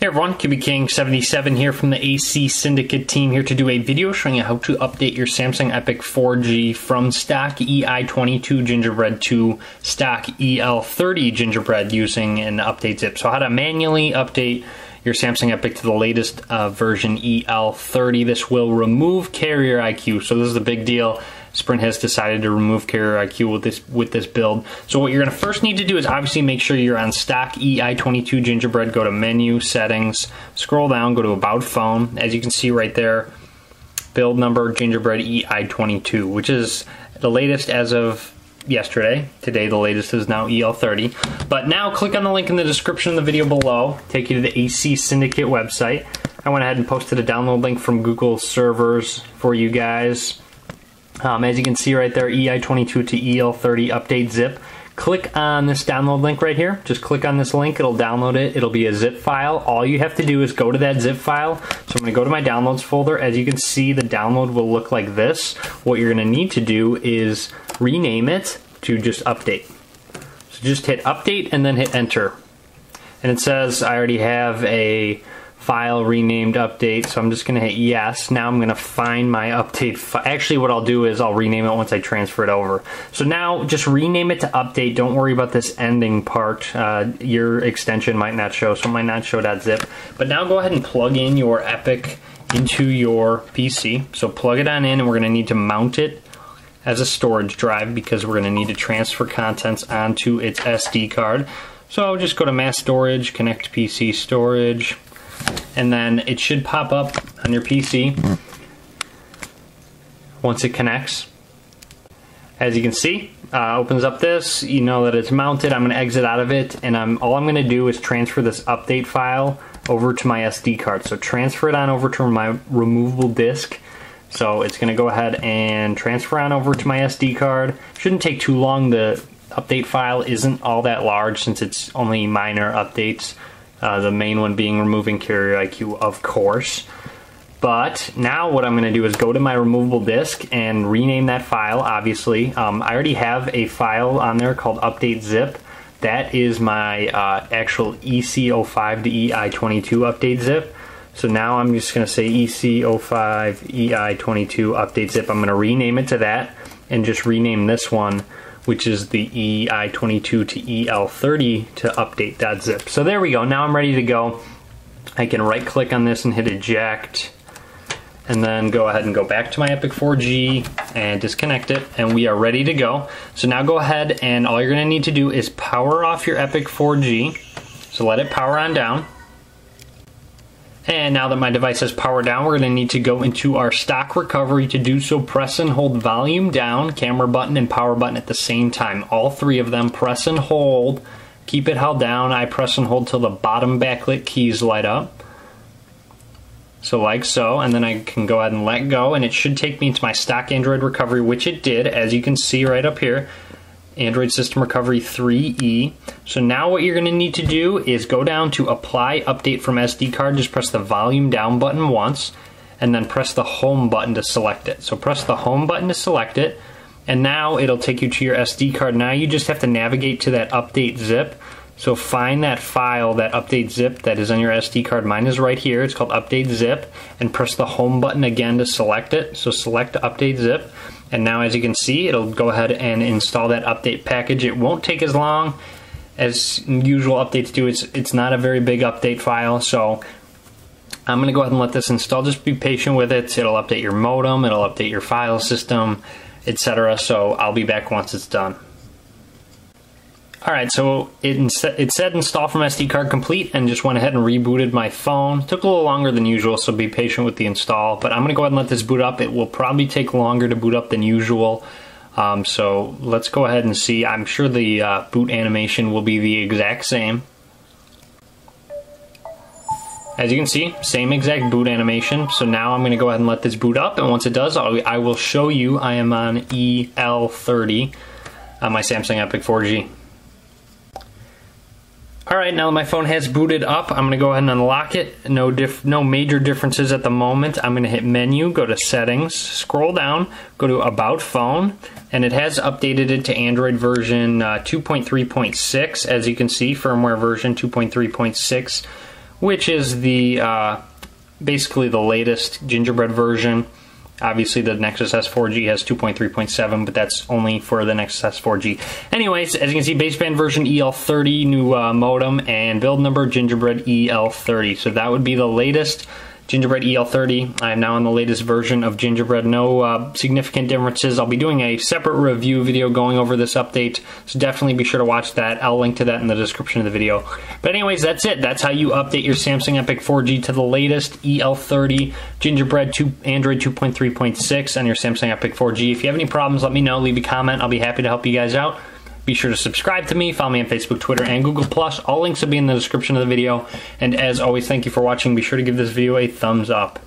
Hey everyone, QBKing77 here from the AC Syndicate team, here to do a video showing you how to update your Samsung Epic 4G from stock EI22 Gingerbread to stock EL30 Gingerbread using an update zip. So how to manually update your Samsung Epic to the latest version EL30. This will remove carrier IQ, so this is a big deal. Sprint has decided to remove carrier IQ with this build. So what you're going to first need to do is obviously make sure you're on stock EI22 Gingerbread. Go to menu, settings, scroll down, go to about phone. As you can see right there, build number Gingerbread EI22, which is the latest as of yesterday. Today the latest is now EL30. But now click on the link in the description of the video below, take you to the AC Syndicate website. I went ahead and posted a download link from Google servers for you guys. As you can see right there, EI22 to EL30 update zip. Click on this download link right here. Just click on this link, it'll download it. It'll be a zip file. All you have to do is go to that zip file. So I'm gonna go to my downloads folder. As you can see, the download will look like this. What you're gonna need to do is rename it to just update. So just hit update and then hit enter. And it says I already have a file renamed update, so I'm just gonna hit yes. Now I'm gonna find my update file. Actually, what I'll do is I'll rename it once I transfer it over. So now just rename it to update. Don't worry about this ending part. Your extension might not show, so it might not show .zip. But now go ahead and plug in your Epic into your PC. So plug it on in, and we're gonna need to mount it as a storage drive because we're gonna need to transfer contents onto its SD card. So just go to mass storage, connect PC storage, and then it should pop up on your PC once it connects. As you can see, opens up this, you know that it's mounted. I'm gonna exit out of it, and all I'm gonna do is transfer this update file over to my SD card. So transfer it on over to my removable disk. So it's gonna go ahead and transfer on over to my SD card. Shouldn't take too long. The update file isn't all that large since it's only minor updates. The main one being removing carrier IQ, of course. But now what I'm gonna do is go to my removable disk and rename that file, obviously. I already have a file on there called update zip. That is my actual EC05 to EI22 update zip. So now I'm just gonna say EC05 EI22 update zip. I'm gonna rename it to that and just rename this one, which is the EI22 to EL30 to update.zip. So there we go, now I'm ready to go. I can right click on this and hit eject, and then go ahead and go back to my Epic 4G and disconnect it, and we are ready to go. So now go ahead and all you're gonna need to do is power off your Epic 4G. So let it power on down. And now that my device has powered down, we're going to need to go into our stock recovery. To do so, press and hold volume down, camera button, and power button at the same time. All three of them, press and hold, keep it held down. I press and hold till the bottom backlit keys light up. So like so, and then I can go ahead and let go, and it should take me into my stock Android recovery, which it did, as you can see right up here. Android System Recovery 3E. So now what you're gonna need to do is go down to Apply Update from SD Card. Just press the volume down button once, and then press the home button to select it. So press the home button to select it, and now it'll take you to your SD card. Now you just have to navigate to that update zip. So find that file, that update zip that is on your SD card. Mine is right here, it's called update zip, and press the home button again to select it. So select update zip, and now as you can see, it'll go ahead and install that update package. It won't take as long as usual updates do. It's not a very big update file, so I'm gonna go ahead and let this install. Just be patient with it. It'll update your modem, it'll update your file system, etc. So I'll be back once it's done. Alright, so it said install from SD card complete, and just went ahead and rebooted my phone. Took a little longer than usual, so be patient with the install, but I'm gonna go ahead and let this boot up. It will probably take longer to boot up than usual, so let's go ahead and see. I'm sure the boot animation will be the exact same. As you can see, same exact boot animation. So now I'm gonna go ahead and let this boot up, and once it does, I will show you I am on EL30 on my Samsung Epic 4G. Alright, now that my phone has booted up, I'm going to go ahead and unlock it. No major differences at the moment. I'm going to hit menu, go to settings, scroll down, go to about phone, and it has updated it to Android version 2.3.6. As you can see, firmware version 2.3.6, which is the basically the latest Gingerbread version. Obviously the Nexus S4G has 2.3.7, but that's only for the Nexus S4G. Anyways, as you can see, baseband version EL30, new modem, and build number Gingerbread EL30. So that would be the latest Gingerbread EL30. I am now on the latest version of Gingerbread. No significant differences. I'll be doing a separate review video going over this update, so definitely be sure to watch that. I'll link to that in the description of the video. But anyways, that's it. That's how you update your Samsung Epic 4G to the latest EL30 Gingerbread Android 2.3.6 on your Samsung Epic 4G. If you have any problems, let me know. Leave a comment. I'll be happy to help you guys out. Be sure to subscribe to me, follow me on Facebook, Twitter, and Google+. All links will be in the description of the video. And as always, thank you for watching. Be sure to give this video a thumbs up.